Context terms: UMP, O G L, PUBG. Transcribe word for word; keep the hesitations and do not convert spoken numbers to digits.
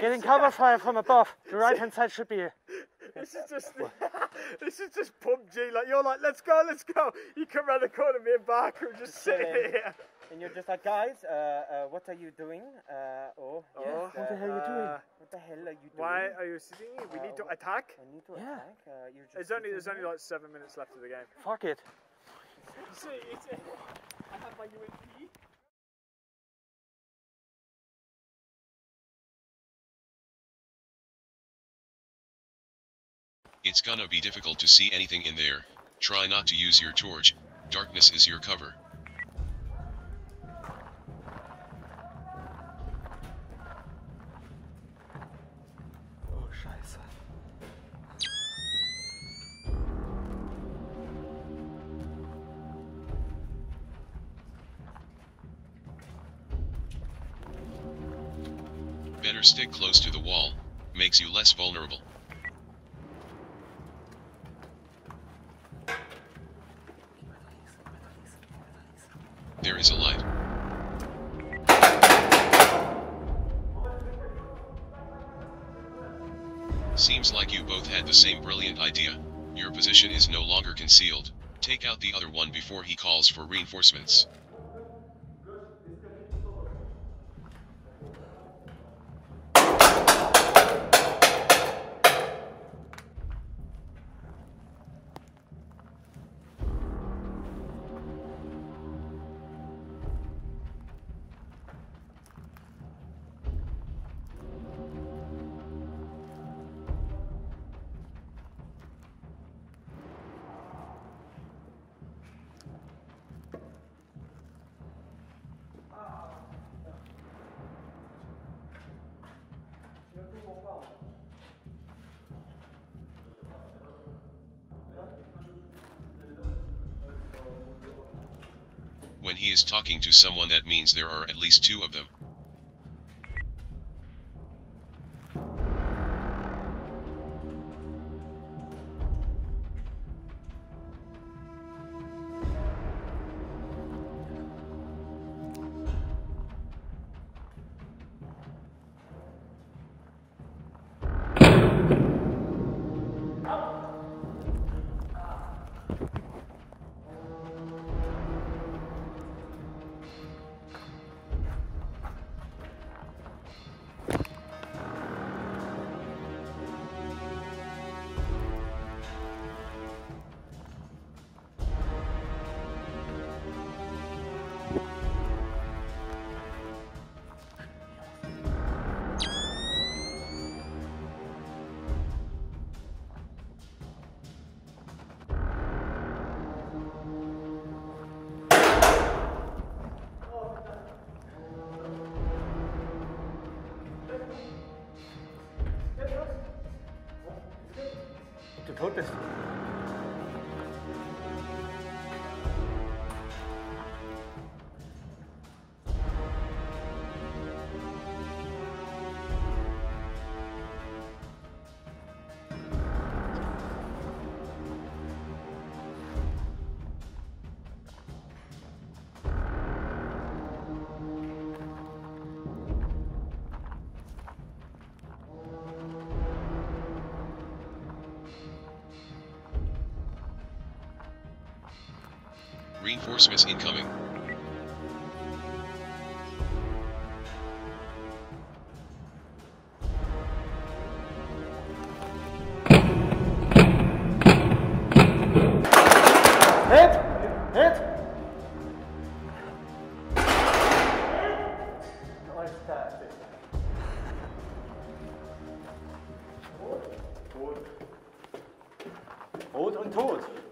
You're getting cover fire from above. The right hand side should be here. This is just this is just P U B G. Like you're like, let's go, let's go. You come round the corner, me and Barker are just sitting here. And you're just like, guys, uh, uh, what are you doing? Uh, oh, oh yes, what uh, the hell are you doing? What the hell are you doing? Why are you sitting here? We uh, need to attack. We need to yeah. attack. Uh, you're just there's only there's only like seven minutes left of the game. Fuck it. See, it's, uh, I have my U M P. It's gonna be difficult to see anything in there. Try not to use your torch. Darkness is your cover. Better stick close to the wall, makes you less vulnerable. There is a light. Seems like you both had the same brilliant idea. Your position is no longer concealed. Take out the other one before he calls for reinforcements. When he is talking to someone, that means there are at least two of them. Tot bist du. Reinforcements incoming. Hit! Hit! Rot und tot.